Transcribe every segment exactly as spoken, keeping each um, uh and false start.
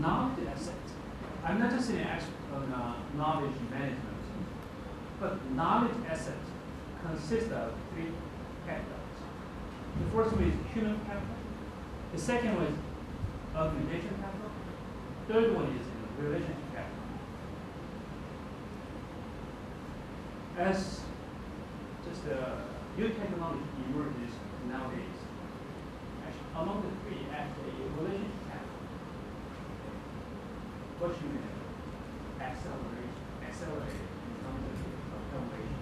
not the assets. I'm not just saying actual, uh, knowledge management, but knowledge assets consist of three categories. The first one is human capital. The second one is organization capital. The third one is you know, relationship capital. As just uh, new technology emerges nowadays, actually among the three, actually, relationship capital. What should we do? Accelerate, accelerate in terms of innovation.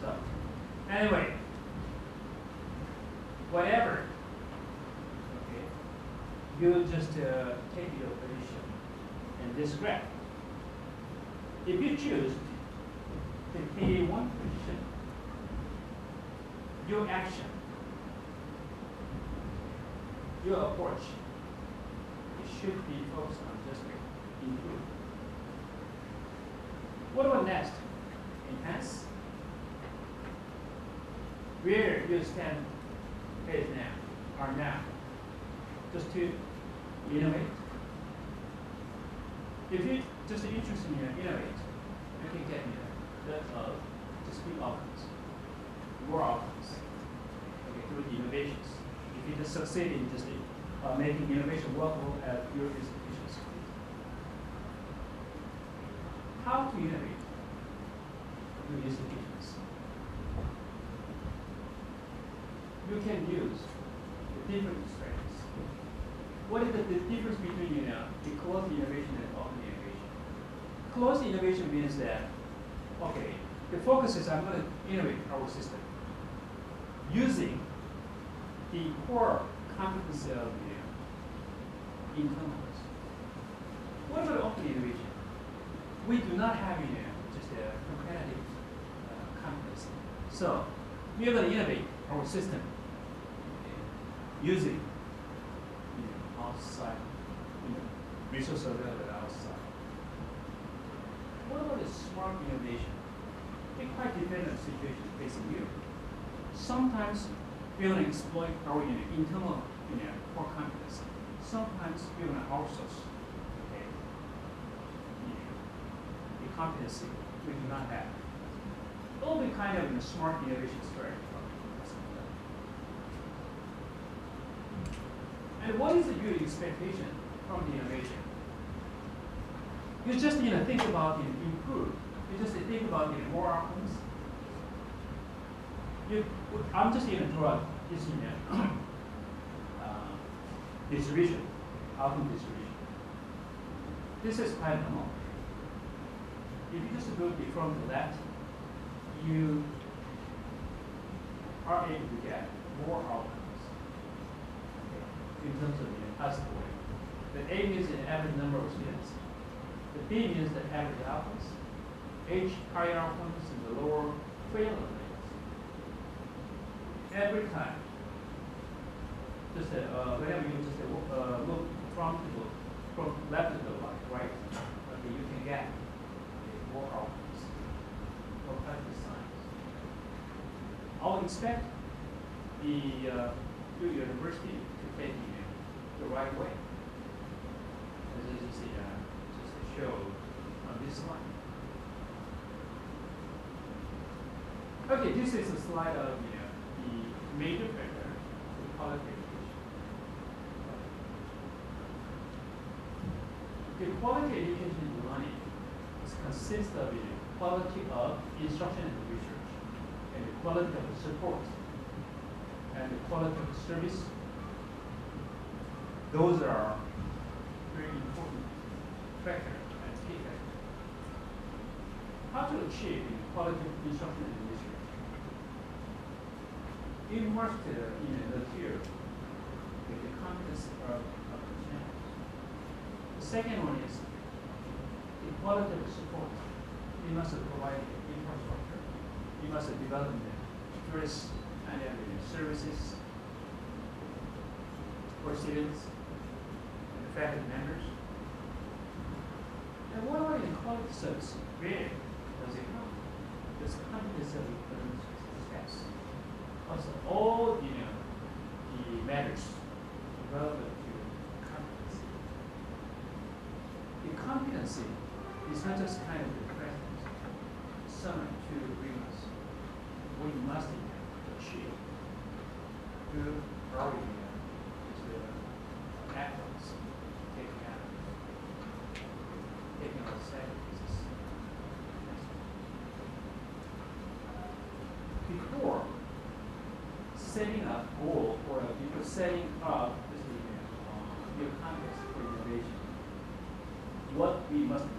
So, anyway, whatever. You just uh, take your position in this graph. If you choose the P one position, your action, your approach, it should be focused on just improve. What about next? Enhance. Where you stand is now, or now. Just to innovate. If you just interested in innovate, you can get you know, that uh, just big outcomes, more outcomes, okay, through innovations. If you just succeed in just uh, making innovation workable at your institutions. How to innovate your institutions? You can use the different strategies. What is the, the difference between, you know, the closed innovation and open innovation? Closed innovation means that, okay, the focus is I'm going to innovate our system using the core competency of the internals. What about open innovation? We do not have, you know, just a competitive uh, competency. So we are going to innovate our system using outside, you know, resources available outside. What about the smart innovation? It quite depends on the situation facing you. Sometimes we want to exploit our you know, internal you know, core competence. Sometimes we want to outsource okay, you know, the competency we do not have. It will be kind of a you know, smart innovation strategy. And what is your expectation from the innovation? You just you know, think about you know, improve. You just think about you know, more outcomes. You, I'm just going to draw this you know, uh, distribution, outcome distribution. This is quite normal. If you just go from the left, you are able to get more outcomes. In terms of the class score. The A means the average number of students. The B means the average outcomes. H, higher outcomes, and the lower failure rates. Every time, just uh, uh, whenever you just uh, look from the from left to the right, okay, you can get more outcomes, more practice signs. I would expect the uh, your university to take you the right way, as you see, uh, just to show on this slide. Okay, this is a slide of you know, the major factor of college education. The quality education in learning consists of the you know, quality of instruction and research, and the quality of support, and the quality of service. Those are very important factors and key factors. How to achieve quality instruction and research? You must uh, you know, adhere with the competence of, of the channels. The second one is the quality of support. You must provide infrastructure. You must develop the tourist and uh, services for students. Faculty members. And what about in college service? Where does it come? This competence of the steps. Also, all you know, the matters relevant to competence. competency is not just kind of a preference, someone to bring us. We must achieve good priority to the efforts taken out, taking out services. Before setting up goal or before setting up this event, your context for innovation, what we must know.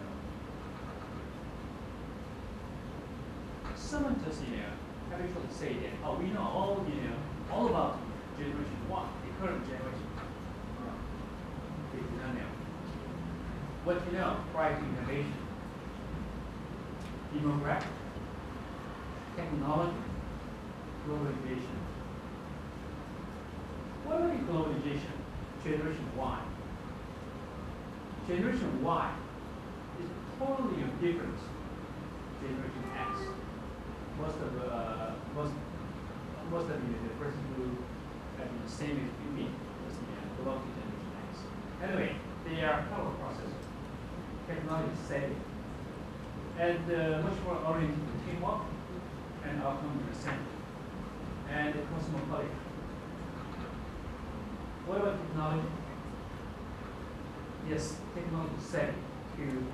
Someone just, you know, habitually say that, oh, we know all, you know, all about generation one, the current generation. They do not know. What you know prior to innovation? Demographic, technology, globalization. What are the globalization? Generation Y. Generation Y is totally different from Generation X. Most of the uh, most most of the person who have the same as me does belong to Generation X. Anyway, they are power processors, technology savvy, and uh, much more oriented to teamwork and outcome-centered. And the cosmopolitan. What about technology? Yes, technology is set to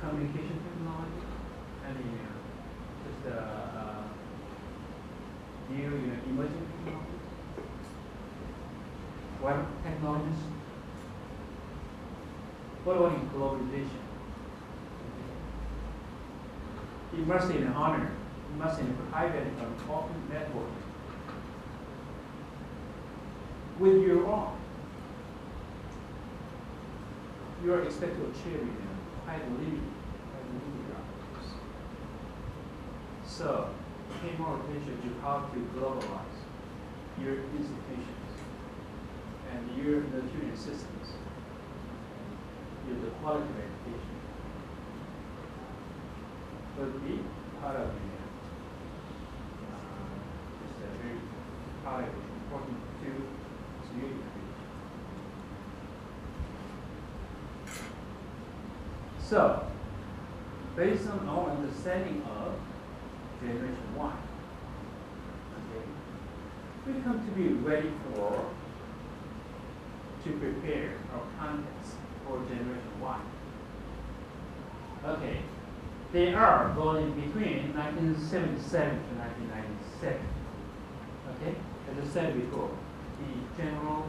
communication technology and you know, just the uh, new you know, emerging technology, web technologies. What about in globalization? Immersive in honor, immersive in private and open network. With your own, you are expected to achieve you know, high living, high living outcomes. So, pay more attention to how to globalize your institutions and your tutoring systems with the quality of education. But be part of the uh, it's a very part of it, important to. So, based on our understanding of Generation one, okay, we come to be ready for, to prepare our contents for Generation one. Okay, they are going between nineteen seventy-seven to nineteen ninety-seven. Okay, as I said before, the general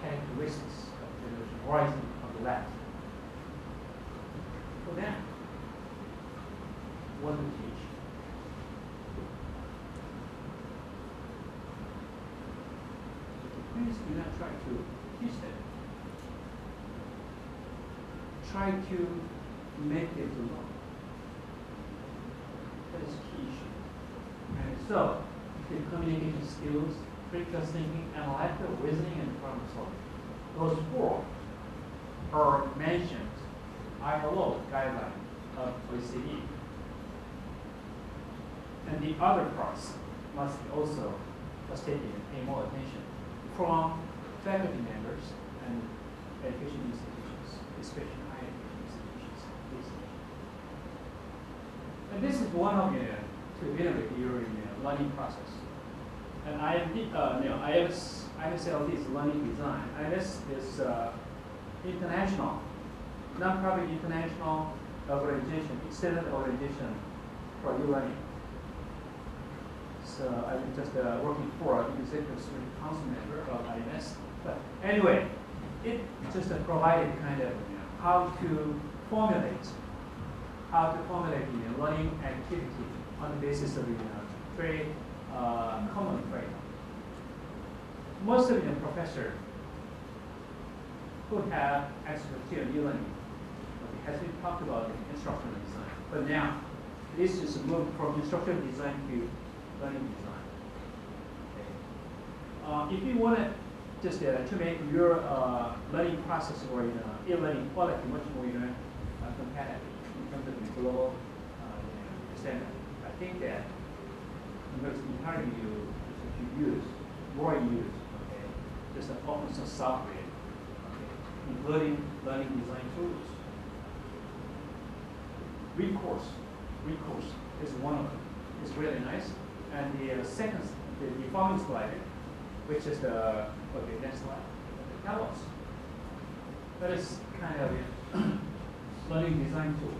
characteristics of generation rising on the left. For them, what do we teach? Please do not try to teach them. Try to make them to learn. That is key issue. And so, the communication skills, critical thinking, analytical reasoning, and problem solving. Those four are mentioned I L O guideline of O E C D. And the other parts must be also must take and pay more attention from faculty members and education institutions, especially higher education institutions. And this is one of the to iterate your uh, learning process. And I M D, uh, no, I S L D is learning design. I M S is uh, international, non-profit international organization, extended organization for e-learning. So I'm just uh, working for an executive student council member of I M S. But anyway, it just uh, provided kind of you know, how to formulate, how to formulate you know, learning activity on the basis of you know, trade. Uh, common trait. Most of the professors who have expertise in e-learning has been talked about in instructional design, but now this is moved from instructional design to learning design. Okay. Uh, if you want to just uh, to make your uh, learning process or you know, e-learning quality much more you know, uh, competitive in terms of the global uh, you know, standard, I think that. Because entirely you to use, more use, okay, just an open source software, okay, including learning design tools. recourse. Recourse is one of them. It's really nice. And the uh, second, the, the following slide, which is the, okay, next slide. That was, that is kind of a learning design tool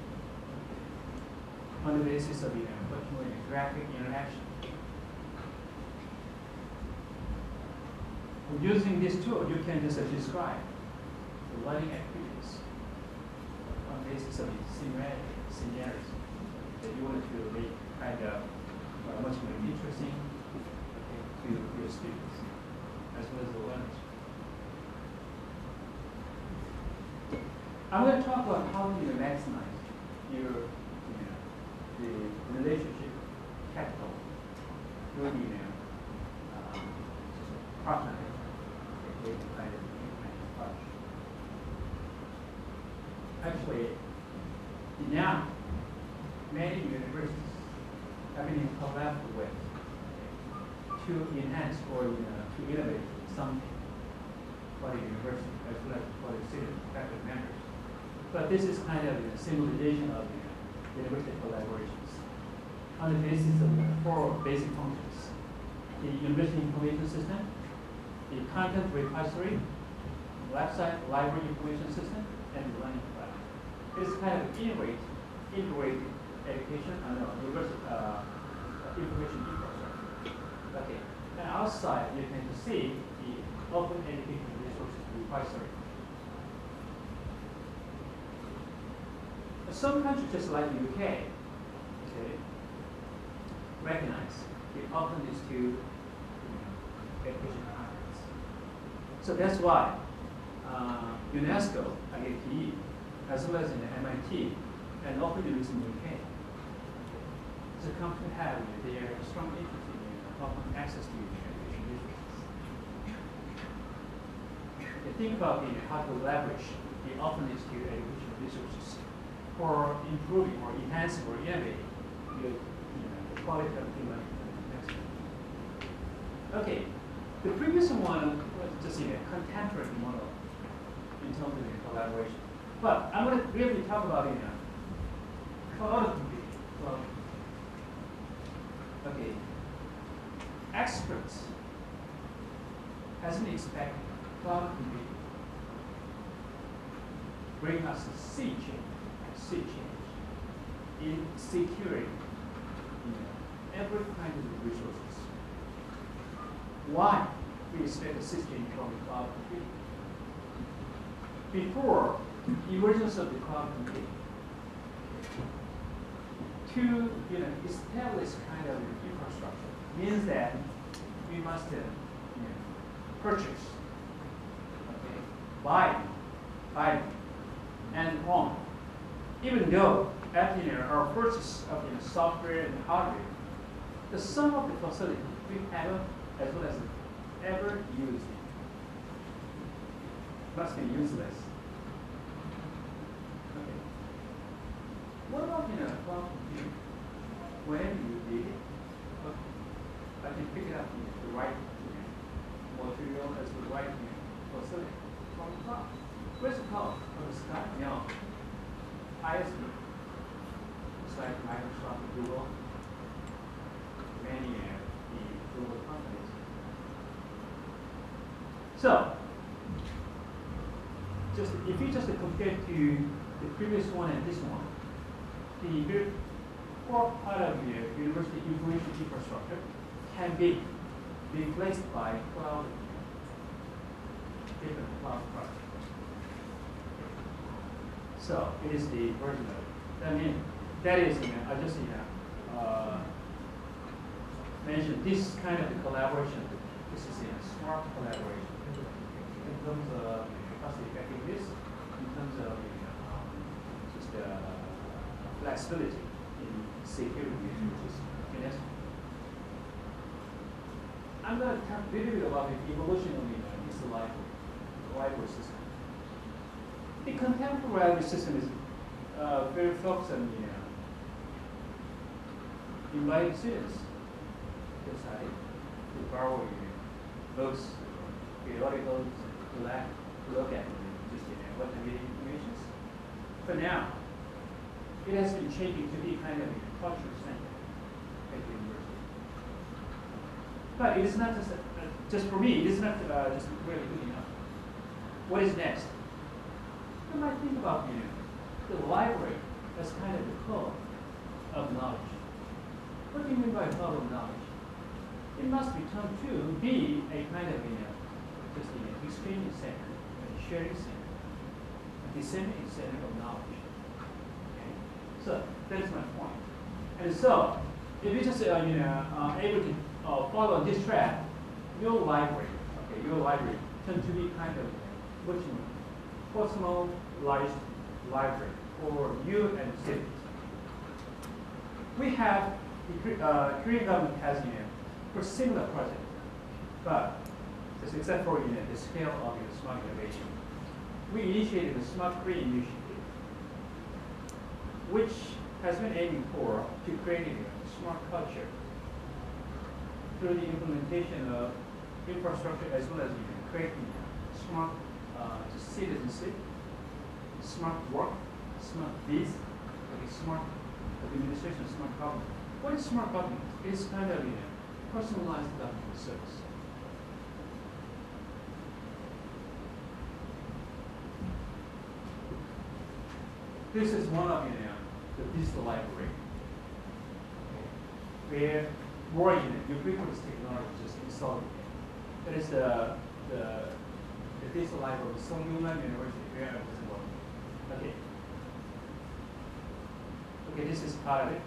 on the basis of the you know, graphic interaction. Using this tool, you can just uh, describe the learning activities on the basis of the similarity, scenarios that you want to make kind of uh, much more interesting okay, to your students as well as the learners. I'm going to talk about how you maximize your you know, the relationship capital your you know, um, partner. Actually, now many universities have been in collaboration with okay, to enhance or you know, to innovate something for the university as well as for the student faculty members. But this is kind of a symbolization of you know, university collaborations on the basis of four basic functions: the university information system, the content repository, website, library information system, and the learning platform. It's kind of integrate, integrate education and uh, university uh, information infrastructure. Okay. And outside, you can see the open education resources repository. Some countries, just like the U K, okay, recognize the openness to you know, education. So that's why uh, UNESCO, I A P E, as well as in M I T, and local units in the U K, as a company have their strong interest in open access to education resources. They think about you know, how to leverage the openness to education resources for improving or enhancing or innovating the, you know, the quality of human education. Okay, the previous one just in a contemporary model in terms of the collaboration. But I'm going to really talk about you know, collaborative collaborative. Okay, experts hasn't expected collaborative to bring us a sea change, a sea change in securing you know, every kind of resources. Why? We expect a system from the cloud computing. Before the emergence of the cloud computing, to you know, establish kind of infrastructure means that we must uh, you know, purchase, okay, buy, buy, and own. Even though after you know, our purchase of you know, software and hardware, the sum of the facilities we have as well as ever used must be useless. Okay. What about you know cloud computing? When you did it, okay. I can pick it up you know, the right you know, material as the right you know, facility from the cloud. Where's the cloud? From the sky? No. I S D. It's like Microsoft, Google, many uh, the Google companies. So, just if you just compare to the previous one and this one, the core part of your university information infrastructure can be replaced by cloud, different cloud projects. So it is the version of it. I mean, that is, you know, I just you know, uh, mentioned this kind of collaboration. This is a you know, smart collaboration. In terms of cost effectiveness, in terms of um, just the uh, flexibility in securing resources. Okay, I'm going to talk a little bit about the evolution of this library, library system. The contemporary library system is uh, very focused on you know, inviting students to decide to borrow books, periodicals, Lack, look at it, just you know, what the meeting information is. For now, it has been changing to be kind of a culture center at the university. But it is not just, uh, just for me, it is not uh, just really good enough. What is next? You might think about you know, the library as kind of the hub of knowledge. What do you mean by hub of knowledge? It must become to be a kind of you know, just an you know, experience center, a sharing center, a disseminating center of knowledge. Okay? So that is my point. And so, if you just uh, you know uh, able to uh, follow this track, your library, okay, your library tends to be kind of what you know, personalized library for you and students. We have the uh, Korean government has you know, for similar project, but just except for you know, the scale of you know, smart innovation, we initiated the Smart Korea Initiative, which has been aiming for to create a smart culture through the implementation of infrastructure as well as you know, creating smart uh, citizenship, smart work, smart biz, okay, smart administration, smart government. What is smart government? It's kind of you know, personalized government service. This is one of you know, the digital library, where more ubiquitous technology is installed. That is the, the, the digital library of Songyuan University, where I was working. Okay. Okay, this is part of it.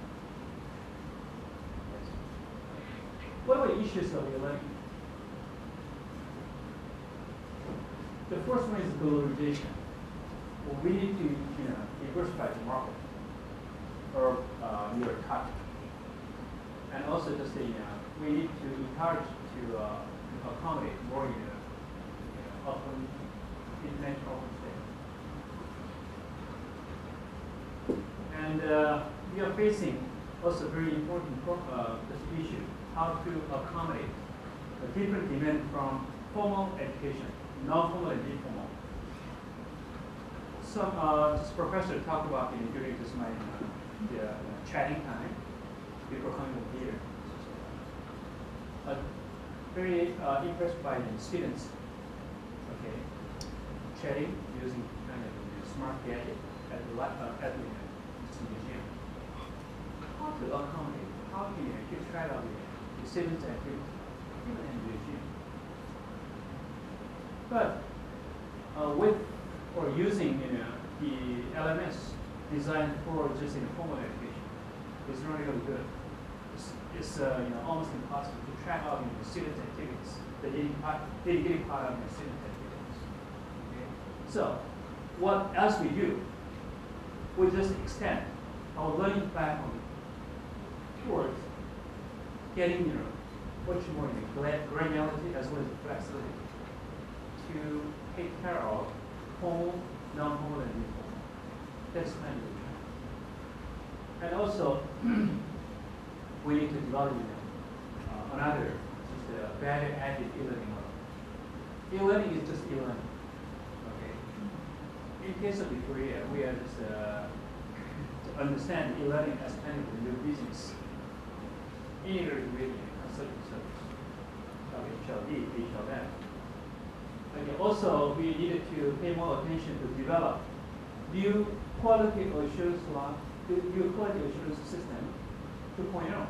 What were the issues of your learning? The first one is globalization. Well, we need to you know, diversify the market or uh, your target. And also just you know, we need to encourage to, uh, to accommodate more you know, you know, open international open state. And uh, we are facing also very important uh, this issue. How to accommodate the different demand from formal education, non-formal and informal. Some uh, this professor talked about you know, during this my uh, the, uh, chatting time before coming over here. Uh, very uh, impressed by the students. Okay, chatting using kind of uh, smart gadget at the uh, at the museum. How to accommodate? How to you know, keep track of it? Students and people in the regime. But uh, with or using you know, the L M S designed for just informal education is not really good. It's, it's uh, you know, almost impossible to track out you know, students' activities, the dedicated part of the students' activities. Okay? So, what else we do? We just extend our learning platform towards getting you know, much more in the granularity as well as the flexibility to take care of formal, non-formal, and informal. That's kind of the trend. And also, we need to develop you know, uh, another, which is a value-added e-learning model. E-learning is just e-learning. Okay. In case of the Korea, we are just uh, to understand e-learning as kind of a new business. Integrated with consulting service of H L D, B H L M. Okay, also, we needed to pay more attention to develop new quality assurance law, new quality assurance system two point oh,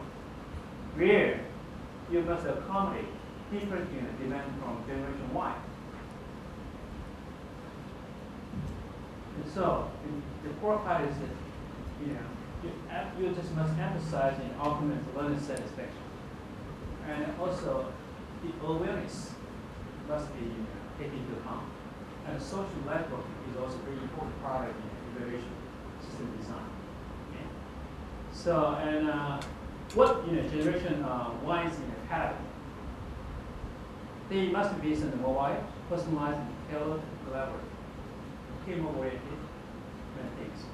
where you must accommodate different you know, demand from generation Y. And so, the core part is that, you know, You, you just must emphasize and augment learning satisfaction. And also, the awareness must be you know, taken into account. And social networking is also a very important part of the evaluation system design. Okay. So, and uh, what you know, generation uh, wise in a pattern? They must be based on the mobile, personalized, tailored, collaborative, team-oriented, and things.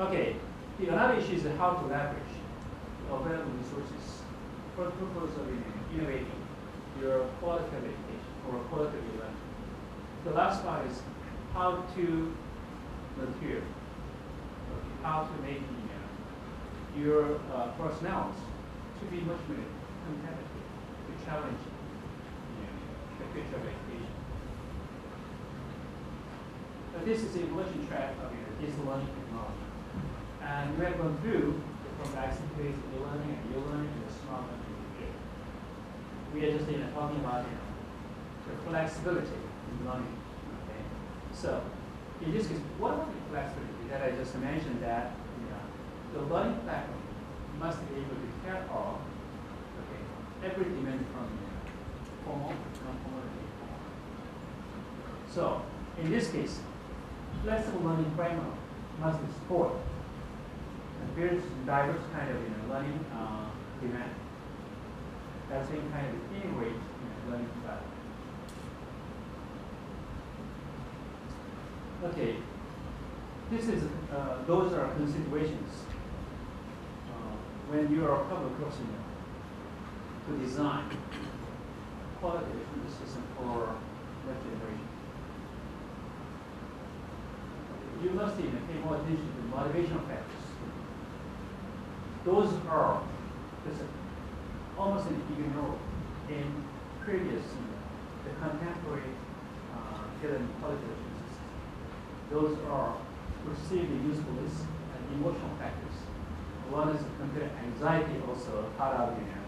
Okay. The another issue is how to leverage available resources for the purpose of innovating your quality of education or quality of learning. The last part is how to material. how to make the, uh, your uh, personnel to be much more competitive, to challenge the, the future of education. So this is the evolution track of your digital learning technology. And we have gone through from the I C T-based e-learning and e-learning to the smart learning. We are just you know, talking about you know, the flexibility in learning. Okay? So, in this case, what about the flexibility that I just mentioned that you know, the learning platform must be able to care of okay, every demand from you know, formal, non-formal, and informal. So, in this case, flexible learning framework must support a very diverse kind of you know, learning uh, demand. That same kind of integrate in learning platform. Okay, this is uh, those are considerations uh, when you are coming across you know, to design quality education system for next generation. You must you know, pay more attention to motivational factors. Those are just almost ignored in previous, you know, the contemporary Chilean uh, political systems. Those are perceived usefulness and emotional factors. One is computer anxiety, also part of you know,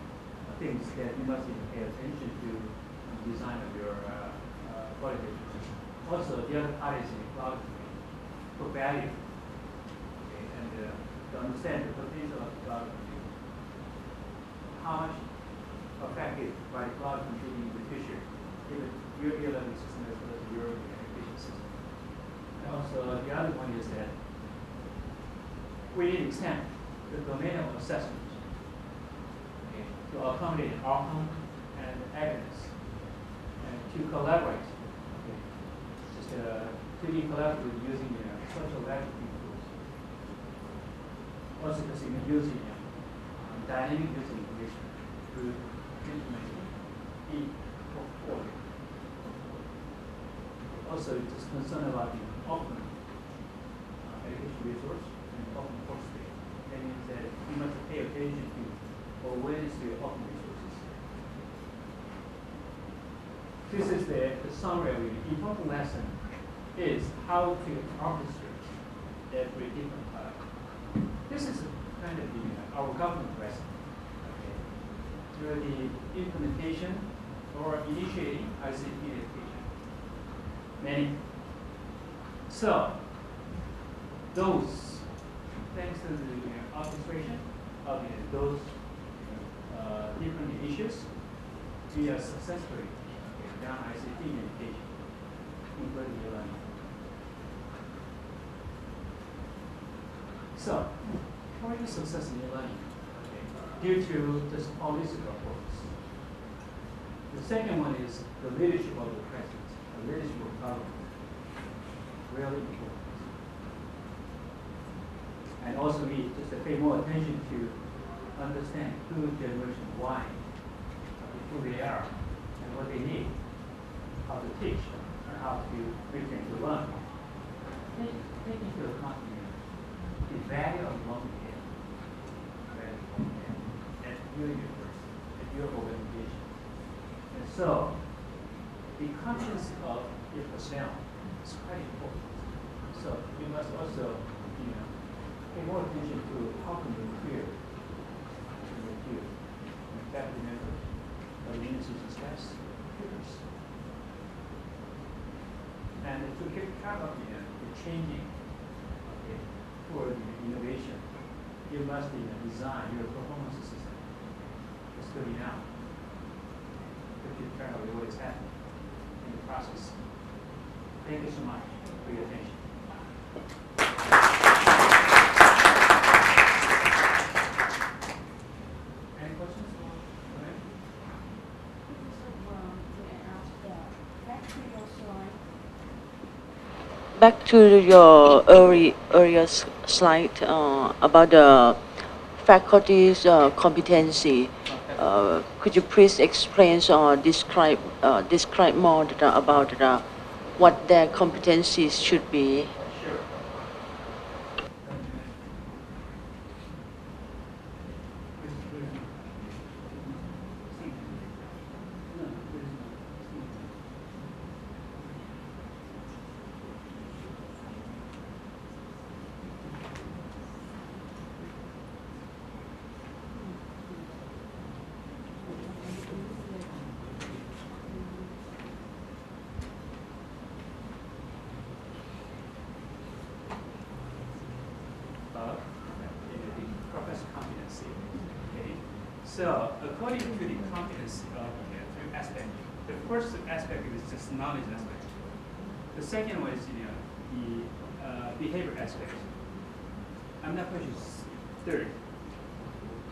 things that you must pay attention to in the design of your uh, uh, political system. Also, the other part is cloud for value okay, and uh, to understand the potential of the cloud. How much affected by cloud computing in the future, given your e-learning system as well as your education system. And also, the other one is that we need to extend the domain of assessment okay, to accommodate outcome and evidence, and to collaborate, okay. just uh, to be collaborative using you know, social networking tools. Also, because you can use you know, dynamic user information to implement in portfolio. Also, it is concerned about the open uh, education resource and open course data. That means that you must pay attention to or where is the open resources. This is the, the summary of the important lesson is how to orchestrate every different part. This is kind of the, uh, our government lesson. Okay. Through the implementation or initiating I C T education. Many. So, those, thanks to the uh, orchestration of uh, those uh, different issues, we are successfully okay, done I C T education, including learning. So, how is success in learning? Okay. Due to this holistic approach. The second one is the leadership of the president, the leadership of government. Really important. And also we just to pay more attention to understand who generation Y, who they are, and what they need, how to teach, and how to reach them to learn. Take, take into account the value of learning. At your universe, at your organization. And so, the conscience of your personnel is quite important. So, you must also, you know, pay more attention to how can you clear your view, your faculty members, your administration staffs, tutors. And to keep track of you know, the changing okay, for the innovation. You must you know, design your performance system. It's good enough. If you try to know what is happening in the process. Thank you so much for your attention. Any questions? Back to your early, earlier slide uh, about the faculty's uh, competency. Uh, could you please explain or describe uh, describe more about uh, what their competencies should be? Sure. So according to the competence of three aspects, the first aspect is just knowledge aspect. The second one is you know, the uh, behavior aspect. I'm not quite sure. Third,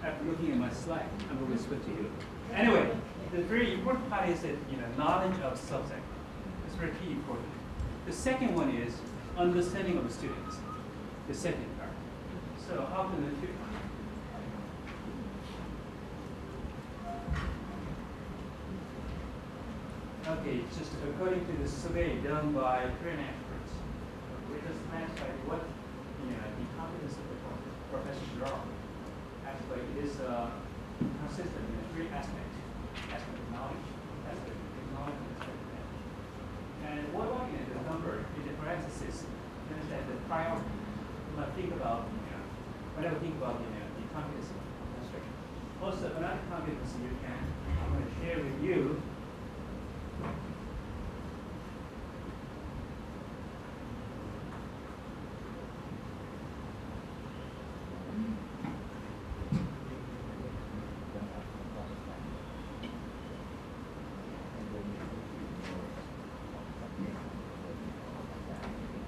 after looking at my slide, I'm going to switch to you. Anyway, the very important part is that you know knowledge of subject. It's very key important. The second one is understanding of the students. The second part. So how can the two? Okay, it's just according to the survey done by PRINET experts, which is matched by what you know, the competence of the profession are. Actually, it is uh, consistent in three aspects: aspect of knowledge, aspect of technology, and aspect of knowledge. And what I mean the number in the parenthesis is that the priority. When I think about you know, when I think about you know, the competence of the profession. Also, another competence you can I'm going to share with you.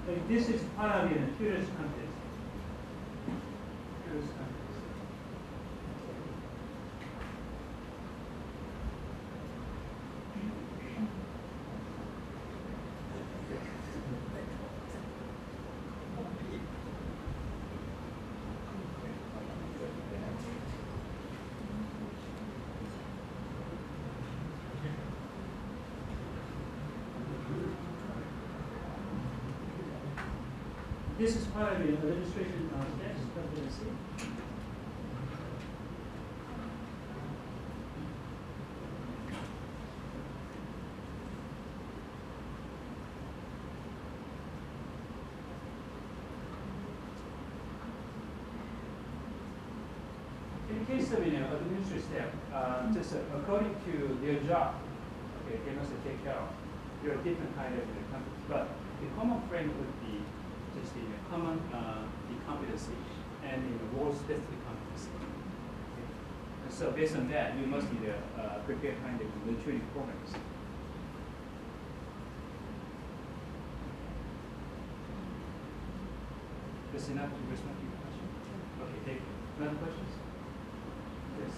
Like this is part of the tutor's context. Tutor's context. This is part of the registration of next competency. In case of you know, administrative staff, um, just uh, according to their job, okay, they must take care of. There are different kinds of companies, but the common frame would be just the common uh, the competency and the world-specific competency. Okay. And so based on that, you must either uh, prepare kind of the training programs. That's enough to respond to your question. Okay, thank you. Any other questions? Yes.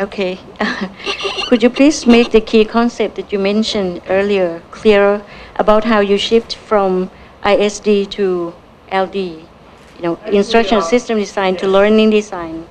Okay, could you please make the key concept that you mentioned earlier clearer about how you shift from I S D to L D, you know, instructional system design to learning design?